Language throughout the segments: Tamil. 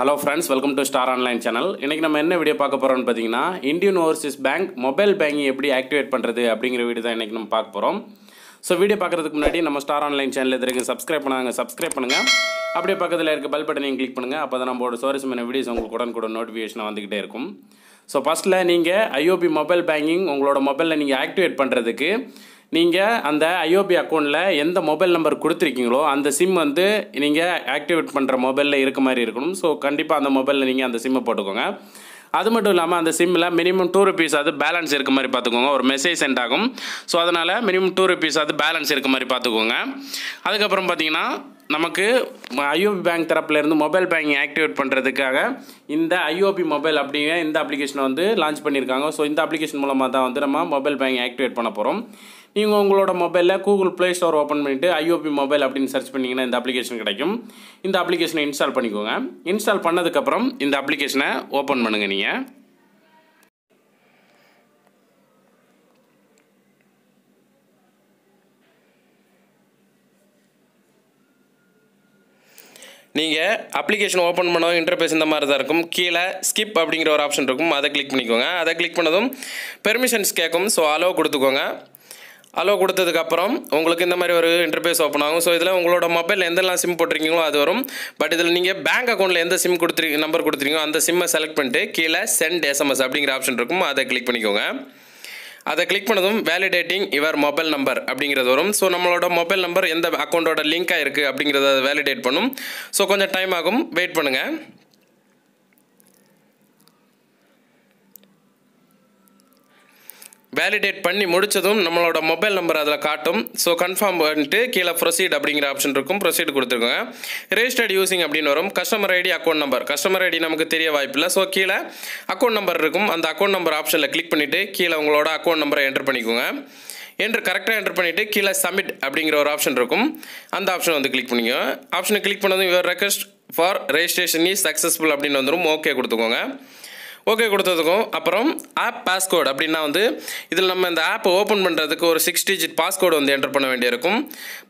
Hello friends, welcome to Star Online channel. இன்னைக்கு நம்ம என்ன வீடியோ பார்க்க போறோம்னு பாத்தீங்கன்னா Indian Overseas Bank mobile banking எப்படி ஆக்டிவேட் பண்றது அப்படிங்கற வீடியோ தான் இன்னைக்கு நம்ம பார்க்க போறோம். சோ வீடியோ பார்க்கிறதுக்கு முன்னாடி நம்ம Star Online channel இதுக்கு subscribe பண்ணுங்க. அப்படியே பக்கத்துல இருக்க bell button-ஐ click பண்ணுங்க. அப்பதான் நம்மளோட சுவாரஸ்யமான வீடியோஸ் உங்களுக்கு உடனுக்குடன் notification வந்துகிட்டே இருக்கும். சோ ஃபர்ஸ்ட்ல நீங்க IOB mobile banking உங்களோட மொபைல்ல நீங்க ஆக்டிவேட் பண்றதுக்கு நீங்க அந்த IOB அக்கவுண்ட்ல எந்த மொபைல் நம்பர் கொடுத்திருக்கீங்களோ அந்த சிம் வந்து நீங்க ஆக்டிவேட் பண்ற மொபைல்ல இருக்க மாதிரி இருக்கணும் சோ கண்டிப்பா அந்த மொபைல்ல நீங்க அந்த சிம் போட்டுக்கோங்க அது மட்டும் இல்லாம அந்த சிம்ல மினிமம் 2 rupees அது பேலன்ஸ் இருக்க மாதிரி பாத்துக்கோங்க ஒரு மெசேஜ் சென்ட் ஆகும் சோ அதனால மினிமம் 2 rupees அது பேலன்ஸ் இருக்க மாதிரி பாத்துக்கோங்க அதுக்கு அப்புறம் பாத்தீங்கன்னா நமக்கு IOB bank தரப்புல இருந்து mobile banking activate பண்றதுக்காக இந்த IOB mobile அப்படிங்க இந்த application வந்து லான்ச் பண்ணிருக்காங்க சோ இந்த application மூலமா தான் வந்து நம்ம mobile banking activate பண்ண போறோம் நீங்க உங்களோட மொபைல்ல Google Play Store ஓபன் பண்ணிட்டு IOB mobile அப்படினு சர்ச் பண்ணீங்கன்னா இந்த application கிடைக்கும் இந்த application-ஐ இன்ஸ்டால் பண்ணிக்கோங்க இன்ஸ்டால் பண்ணதுக்கு அப்புறம் இந்த application-ஐ ஓபன் பண்ணுங்க நீங்க நீங்க application ஓபன் பண்ணோம் இன்டர்ஃபேஸ் இந்த மாதிரி தான் இருக்கும் கீழ skip அப்படிங்கற ஒரு ஆப்ஷன் இருக்கும் அத கிளிக் பண்ணிக்கோங்க அத கிளிக் பண்ணதும் permissions கேக்கும் சோ allow கொடுத்துக்கோங்க allow கொடுத்ததுக்கு அப்புறம் உங்களுக்கு இந்த மாதிரி ஒரு இன்டர்ஃபேஸ் ஓபன் ஆகும் சோ இதல உங்களோட மொபைல் என்னெல்லாம் சிம் போட்றீங்களோ அது வரும் பட் இதல நீங்க bank accountல எந்த சிம் கொடுத்திருக்கீங்க நம்பர் கொடுத்திருக்கீங்க அந்த சிம்மை செலக்ட் பண்ணிட்டு கீழ send SMS அப்படிங்கற ஆப்ஷன் இருக்கும் அத கிளிக் பண்ணிக்கோங்க அத கிளிக் பண்ணதும் validating your mobile number அப்படிங்கறது வரும் சோ நம்மளோட மொபைல் நம்பர் எந்த அக்கவுண்டோட லிங்க் ஆ இருக்கு அப்படிங்கறத அது வேலிடேட் பண்ணும் சோ கொஞ்சம் டைம் ஆகும் வெயிட் பண்ணுங்க வேலிடேட் பண்ணி முடிச்சதும் நம்மளோட மொபைல் நம்பர் அதல காட்டும் சோ கன்ஃபார்ம் பண்ணிட்டு கீழ proceed அப்படிங்கற ஆப்ஷன் இருக்கும் proceed கொடுத்துக்கோங்க registered using அப்படின வரும் customer id account number customer id நமக்கு தெரிய வாய்ப்பில்லை சோ கீழ account number இருக்கும் அந்த account number ஆப்ஷன்ல கிளிக் பண்ணிட்டு கீழ உங்களோட account number enter பண்ணிக்கோங்க enter கரெக்ட்டா enter பண்ணிட்டு கீழ submit அப்படிங்கற ஒரு ஆப்ஷன் இருக்கும் அந்த ஆப்ஷன் வந்து கிளிக் பண்ணுங்க ஆப்ஷனை கிளிக் பண்ணதும் your request for registration is successful அப்படின வந்துரும் okay கொடுத்துக்கோங்க ஓகே கொடுத்ததுக்கும் அப்புறம் ஆப் பாஸ்வேர்ட் அப்படினா வந்து இதில நம்ம இந்த ஆப் ஓபன் பண்றதுக்கு ஒரு 6 digit பாஸ்வேர்ட் வந்து என்டர் பண்ண வேண்டியிருக்கும்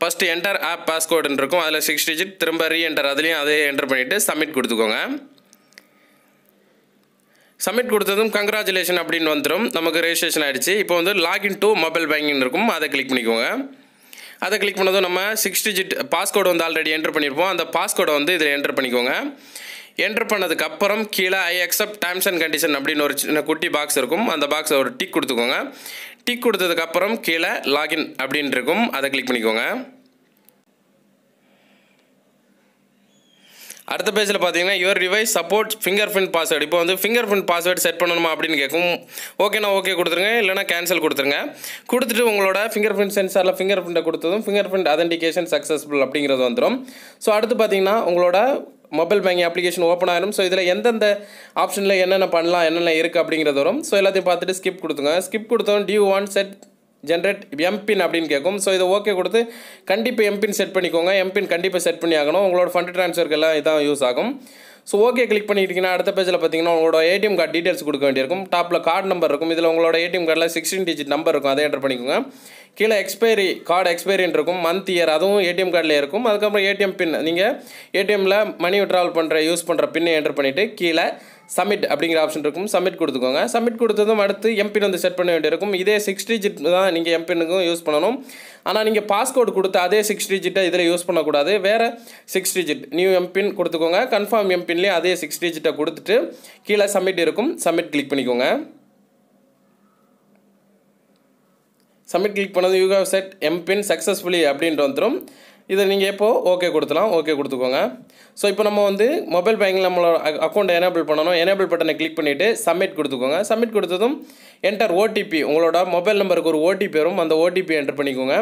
ஃபர்ஸ்ட் என்டர் ஆப் பாஸ்வேர்ட்னு இருக்கும் அதுல 6 digit திரும்ப ரீஎன்டர் அதுலயும் அதே என்டர் பண்ணிட்டு சப்மிட் கொடுத்துக்கோங்க சப்மிட் கொடுத்ததும் congratulations அப்படினு வந்துரும் நமக்கு ரெஜிஸ்ட்ரேஷன் ஆயிடுச்சு இப்போ வந்து login to mobile banking இருக்கும் அத கிளிக் பண்ணிக்கோங்க அத கிளிக் பண்ணதும் நம்ம 6 digit பாஸ்வேர்ட் வந்து ஆல்ரெடி என்டர் பண்ணிருப்போம் அந்த பாஸ்வேர்ட் வந்து இதில என்டர் பண்ணிக்கோங்க Enter பண்ணதுக்கு அப்புறம் கீழ I accept terms and conditions அப்படின ஒரு சின்ன குட்டி box இருக்கும் அந்த box-ல ஒரு டிக் கொடுத்துக்கோங்க டிக் கொடுத்ததுக்கு அப்புறம் கீழ login அப்படின இருக்கும் அத கிளிக் பண்ணிக்கோங்க அடுத்த பேஜ்ல பாத்தீங்கன்னா your device supports fingerprint password இப்போ வந்து fingerprint password செட் பண்ணனுமா அப்படினு கேக்கும் ஓகேனா ஓகே கொடுத்துருங்க இல்லனா கேன்சல் கொடுத்துருங்க கொடுத்துட்டு உங்களோட fingerprint சென்சார்ல fingerprint-ஐ கொடுத்ததும் fingerprint authentication successful அப்படிங்கறது வந்துரும் சோ அடுத்து பாத்தீங்கன்னா உங்களோட mobile banking application open ஆகும் சோ இதல எந்தெந்த ஆப்ஷன்ல என்னென்ன பண்ணலாம் என்னென்ன இருக்கு அப்படிங்கறது வரும் சோ எல்லாத்தையும் பார்த்துட்டு skip கொடுத்துங்க skip கொடுத்தோம் do you want set generate m pin அப்படினு கேக்கும் சோ இத ஓகே கொடுத்து கண்டிப்பா m pin செட் பண்ணிக்கோங்க m pin கண்டிப்பா செட் பண்ணி ஆகணும் உங்களோட ஃபண்ட் ட்ரான்ஸ்ஃபர்க்கு எல்லாம் இதான் யூஸ் ஆகும் சோ ஓகே கிளிக் பண்ணிட்டீங்கன்னா அடுத்த பேஜ்ல பாத்தீங்கன்னா உங்களோட ஏடிஎம் கார்டு டீடைல்ஸ் கொடுக்க வேண்டியிருக்கும் டாப்ல கார்டு நம்பர் இருக்கும் இதல உங்களோட ஏடிஎம் கார்டுல 16 digit நம்பர் இருக்கும் அதை என்டர் பண்ணிக்கோங்க கீழ எக்ஸ்பைரி கார்டு எக்ஸ்பைரின் இருக்கும் மந்த் இயர் அதுவும் ஏடிஎம் கார்டுல இருக்கும் அதுக்கு அப்புறம் ஏடிஎம் பின் நீங்க ஏடிஎம்ல மணி withdrawal பண்ற யூஸ் பண்ற பின்னை என்டர் பண்ணிட்டு கீழ submit அப்படிங்கற ஆப்ஷன் இருக்கும் submit கொடுத்துக்கோங்க submit கொடுத்ததும் அடுத்து m pin வந்து செட் பண்ண வேண்டியிருக்கும் இதே 6 digit தான் நீங்க m pin-க்கு யூஸ் பண்ணனும் ஆனா நீங்க பாஸ்வேர்ட் கொடுத்து அதே 6 digit-ஐ இதல யூஸ் பண்ண கூடாது வேற 6 digit new m pin கொடுத்துக்கோங்க கன்ஃபார்ம் m pin-லயே அதே 6 digit-ஐ கொடுத்துட்டு கீழ submit இருக்கும் submit கிளிக் பண்ணிக்கோங்க Submit click பண்ணது you have set m pin successfully அப்படினு வந்துரும் இத நீங்க இப்போ ஓகே கொடுத்தலாம் ஓகே கொடுத்துக்கோங்க சோ இப்போ நம்ம வந்து மொபைல் பேங்கிங்ல நம்ம அக்கவுண்ட் enable பண்ணனும் enable பட்டனை கிளிக் பண்ணிட்டு submit கொடுத்துக்கோங்க submit கொடுத்ததும் enter OTP உங்களோட மொபைல் நம்பருக்கு ஒரு OTP வரும் அந்த OTP என்டர் பண்ணிக்கோங்க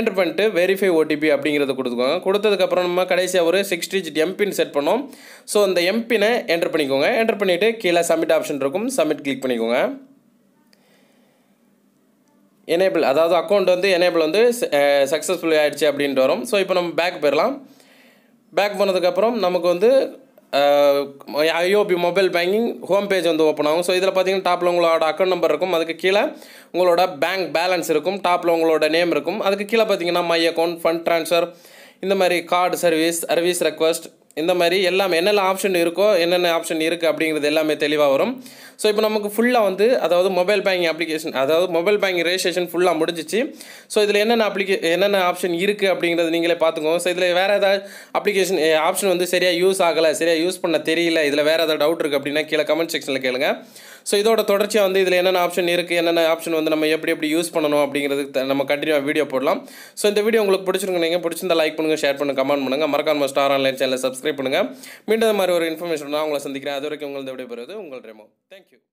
என்டர் பண்ணிட்டு verify OTP அப்படிங்கறத கொடுத்துக்கோங்க கொடுத்ததுக்கு அப்புறம் நம்ம கடைசியா ஒரு 6 digit m pin செட் பண்ணோம் சோ அந்த m pin-ஐ என்டர் பண்ணிக்கோங்க என்டர் பண்ணிட்டு கீழ submit ஆப்ஷன் இருக்கும் submit click பண்ணிக்கோங்க enable அதாவது அக்கவுண்ட் வந்து enable வந்து சக்சஸ்ஃபுல்லி ஆயிடுச்சு அப்படினு வரும் சோ இப்போ நம்ம பேக் போறலாம் பேக் போனதுக்கு அப்புறம் நமக்கு வந்து IOB mobile banking home page வந்து ஓபன் ஆகும் சோ இதல பாத்தீங்கன்னா டாப்ல உங்களோட அக்கவுண்ட் நம்பர் இருக்கும் அதுக்கு கீழ உங்களோட bank balance இருக்கும் டாப்ல உங்களோட நேம் இருக்கும் அதுக்கு கீழ பாத்தீங்கன்னா my account fund transfer இந்த மாதிரி card service request இந்த மாதிரி எல்லாம் என்னென்ன ஆப்ஷன் இருக்கோ என்னென்ன ஆப்ஷன் இருக்கு அப்படிங்கிறது எல்லாமே தெளிவா வரும் சோ இப்போ நமக்கு ஃபுல்லா வந்து அதாவது மொபைல் பேங்கிங் அப்ளிகேஷன் அதாவது மொபைல் பேங்கிங் ரெஜிஸ்ட்ரேஷன் ஃபுல்லா முடிஞ்சிச்சு சோ இதுல என்னென்ன என்னென்ன ஆப்ஷன் இருக்கு அப்படிங்கறது நீங்களே பாத்துக்கோங்க சோ இதுல வேற ஏதாவது அப்ளிகேஷன் ஆப்ஷன் வந்து சரியா யூஸ் ஆகல சரியா யூஸ் பண்ண தெரியல இதுல வேற ஏதாவது டவுட் இருக்கு அப்படினா கீழ கமெண்ட் செக்ஷன்ல கேளுங்க சோ இதோட தொடர்ச்சியா வந்து இதுல என்னென்ன ஆப்ஷன் இருக்கு என்னென்ன ஆப்ஷன் வந்து நம்ம எப்படி யூஸ் பண்ணனும் அப்படிங்கிறது நம்ம கண்டினியூவா வீடியோ போடலாம் சோ இந்த வீடியோ உங்களுக்கு பிடிச்சிருந்தா லைக் பண்ணுங்க ஷேர் பண்ணுங்க கமெண்ட் பண்ணுங்க மறக்காம ஸ்டார் ஆன்லைன் சேனலை சப்ஸ்கிரைப் பண்ணுங்க மீண்டும் இந்த மாதிரி ஒரு இன்ஃபர்மேஷன் நான் உங்களை சந்திக்கிறேன் அதுவரைக்கும் உங்களுக்கு விடைபெறுவது உங்கள் ரெமோ. Thank you.